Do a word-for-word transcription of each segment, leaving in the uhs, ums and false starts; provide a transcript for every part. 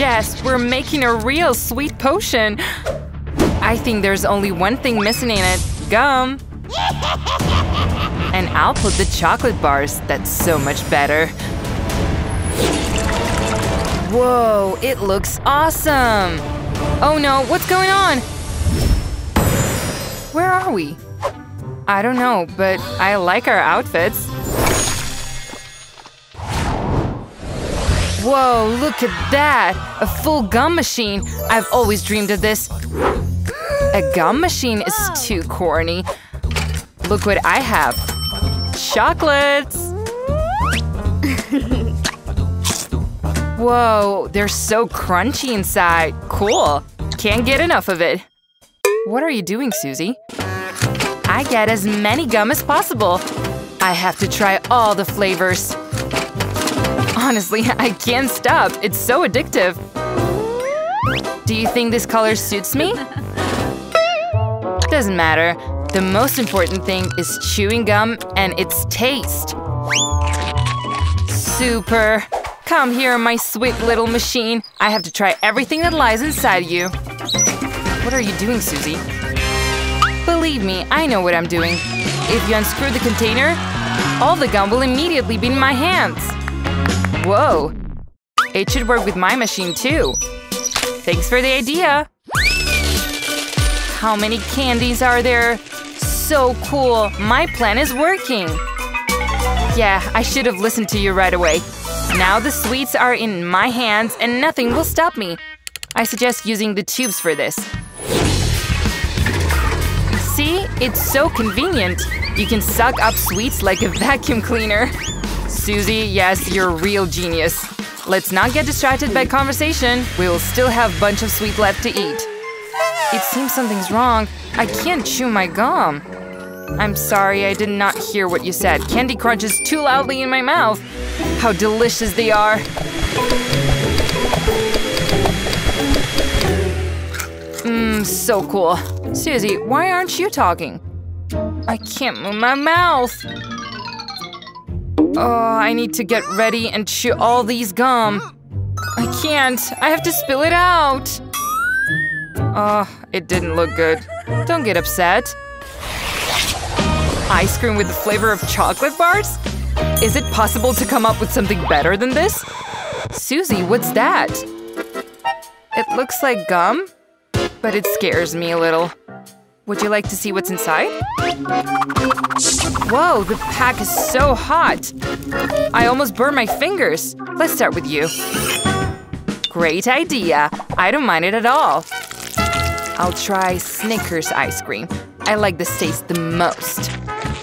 suggest we're making a real sweet potion. I think there's only one thing missing in it. Gum. And I'll put the chocolate bars. That's so much better. Whoa, it looks awesome. Oh no, what's going on? Where are we? I don't know, but I like our outfits. Whoa, look at that! A full gum machine! I've always dreamed of this. A gum machine is too corny. Look what I have. Chocolates! Whoa, they're so crunchy inside. Cool. Can't get enough of it. What are you doing, Susie? I get as many gum as possible. I have to try all the flavors. Honestly, I can't stop. It's so addictive. Do you think this color suits me? Doesn't matter. The most important thing is chewing gum and its taste. Super. Come here, my sweet little machine. I have to try everything that lies inside you. What are you doing, Susie? Believe me, I know what I'm doing. If you unscrew the container, all the gum will immediately be in my hands. Whoa! It should work with my machine, too! Thanks for the idea! How many candies are there? So cool! My plan is working! Yeah, I should have listened to you right away. Now the sweets are in my hands and nothing will stop me. I suggest using the tubes for this. See? It's so convenient! You can suck up sweets like a vacuum cleaner. Susie, yes, you're a real genius. Let's not get distracted by conversation. We will still have a bunch of sweet left to eat. It seems something's wrong. I can't chew my gum. I'm sorry, I did not hear what you said. Candy crunches too loudly in my mouth. How delicious they are. Mmm, so cool. Susie, why aren't you talking? I can't move my mouth. Oh, I need to get ready and chew all these gum. I can't. I have to spill it out. Oh, it didn't look good. Don't get upset. Ice cream with the flavor of chocolate bars? Is it possible to come up with something better than this? Susie, what's that? It looks like gum, but it scares me a little. Would you like to see what's inside? Whoa, the pack is so hot! I almost burned my fingers! Let's start with you. Great idea! I don't mind it at all. I'll try Snickers ice cream. I like this taste the most.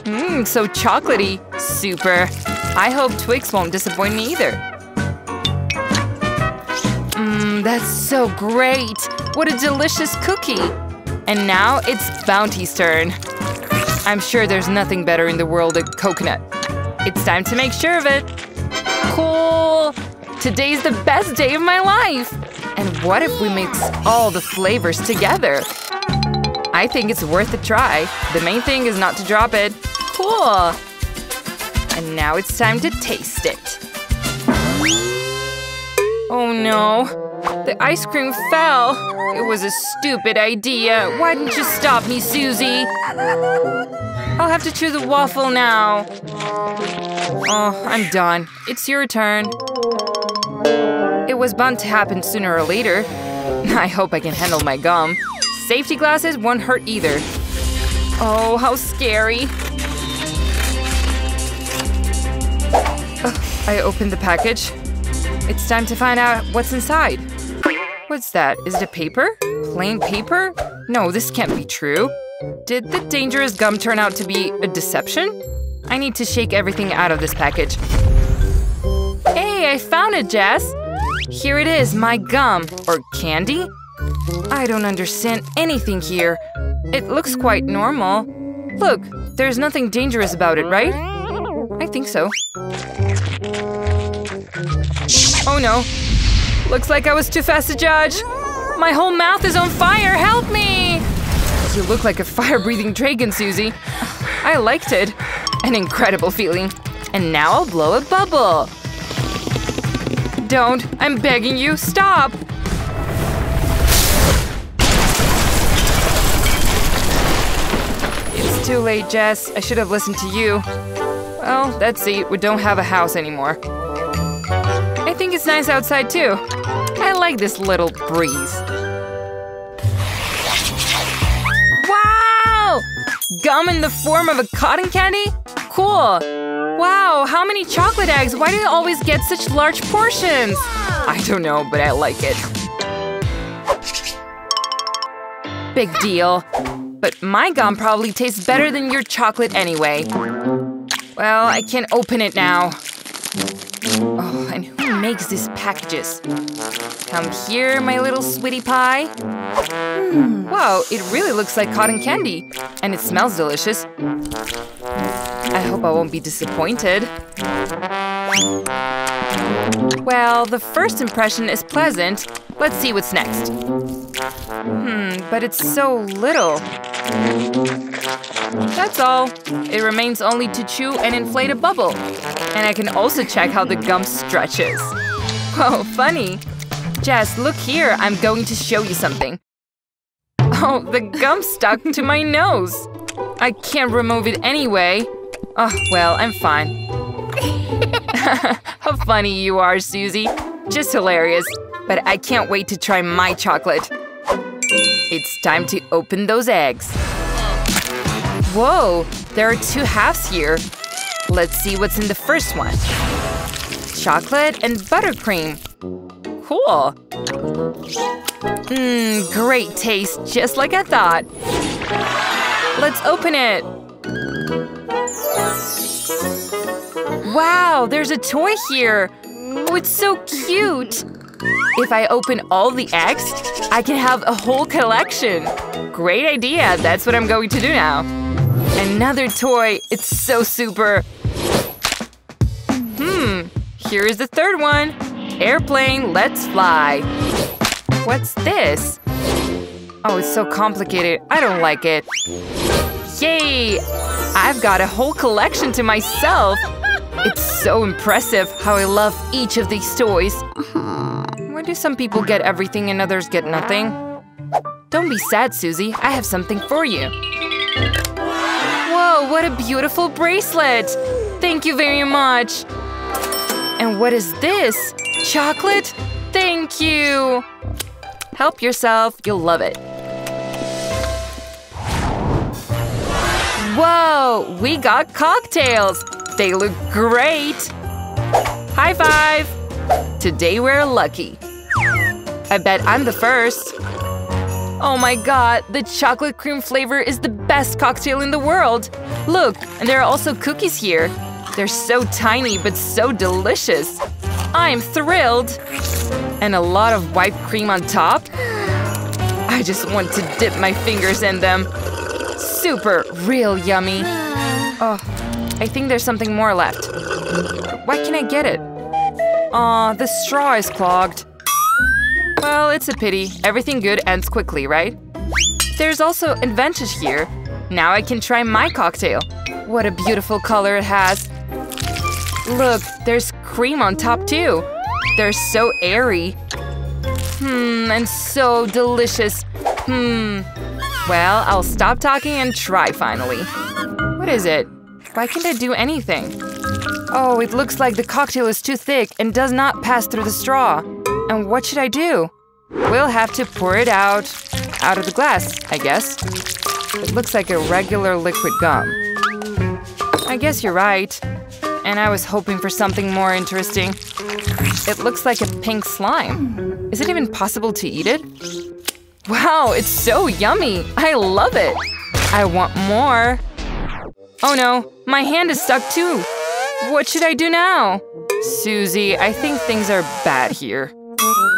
Mmm, so chocolatey! Super! I hope Twix won't disappoint me either. Mmm, that's so great! What a delicious cookie! And now it's Bounty's turn. I'm sure there's nothing better in the world than coconut. It's time to make sure of it. Cool! Today's the best day of my life! And what if we mix all the flavors together? I think it's worth a try. The main thing is not to drop it. Cool! And now it's time to taste it. Oh no! The ice cream fell. It was a stupid idea. Why didn't you stop me, Susie? I'll have to chew the waffle now. Oh, I'm done. It's your turn. It was bound to happen sooner or later. I hope I can handle my gum. Safety glasses won't hurt either. Oh, how scary. Oh, I opened the package. It's time to find out what's inside. What's that? Is it paper? Plain paper? No, this can't be true. Did the dangerous gum turn out to be a deception? I need to shake everything out of this package. Hey, I found it, Jess! Here it is, my gum. Or candy? I don't understand anything here. It looks quite normal. Look, there's nothing dangerous about it, right? I think so. Oh no. Looks like I was too fast to judge. My whole mouth is on fire. Help me! You look like a fire-breathing dragon, Susie. I liked it. An incredible feeling. And now I'll blow a bubble. don't! I'm begging you, stop! It's too late, Jess. I should have listened to you. Well, that's it. We don't have a house anymore. I think it's nice outside, too. I like this little breeze. Wow! Gum in the form of a cotton candy? Cool! Wow, how many chocolate eggs? Why do you always get such large portions? I don't know, but I like it. Big deal. But my gum probably tastes better than your chocolate anyway. Well, I can't open it now. Oh, and who makes these packages? Come here, my little sweetie pie. Mm, whoa, it really looks like cotton candy. And it smells delicious. I hope I won't be disappointed. Well, the first impression is pleasant. Let's see what's next. Hmm, but it's so little. That's all. It remains only to chew and inflate a bubble. And I can also check how the gum stretches. Whoa, funny. Jess, look here. I'm going to show you something. Oh, the gum stuck to my nose. I can't remove it anyway. Oh, well, I'm fine. How funny you are, Susie. Just hilarious. But I can't wait to try my chocolate. It's time to open those eggs. Whoa, there are two halves here. Let's see what's in the first one. Chocolate and buttercream. Cool. Mmm, great taste, just like I thought. Let's open it. Wow, there's a toy here! Oh, it's so cute! If I open all the eggs, I can have a whole collection! Great idea! That's what I'm going to do now! Another toy! It's so super! Hmm, here is the third one! Airplane, let's fly! What's this? Oh, it's so complicated. I don't like it. Yay! I've got a whole collection to myself! It's so impressive how I love each of these toys. Why do some people get everything and others get nothing? Don't be sad, Susie. I have something for you. Whoa, what a beautiful bracelet! Thank you very much! And what is this? Chocolate? Thank you! Help yourself. You'll love it. Whoa! We got cocktails! They look great! High five! Today we're lucky. I bet I'm the first. Oh my god, the chocolate cream flavor is the best cocktail in the world! Look, and there are also cookies here. They're so tiny but so delicious. I'm thrilled! And a lot of whipped cream on top. I just want to dip my fingers in them. Super, real yummy. Oh, I think there's something more left. Why can't I get it? Aw, the straw is clogged. Well, it's a pity. Everything good ends quickly, right? There's also adventures here. Now I can try my cocktail. What a beautiful color it has. Look, there's cream on top too. They're so airy. Hmm, and so delicious. Hmm. Well, I'll stop talking and try finally. What is it? Why can't I do anything? Oh, it looks like the cocktail is too thick and does not pass through the straw. And what should I do? We'll have to pour it out. Out of the glass, I guess. It looks like a regular liquid gum. I guess you're right. And I was hoping for something more interesting. It looks like a pink slime. Is it even possible to eat it? Wow, it's so yummy! I love it! I want more! Oh no, my hand is stuck too! What should I do now? Susie, I think things are bad here.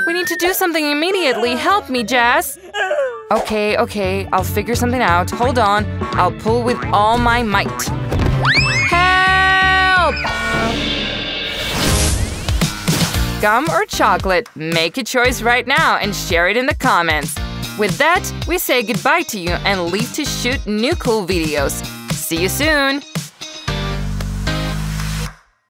We need to do something immediately! Help me, Jess! Okay, okay, I'll figure something out. Hold on, I'll pull with all my might. Help! Gum or chocolate? Make a choice right now and share it in the comments! With that, we say goodbye to you and leave to shoot new cool videos. See you soon!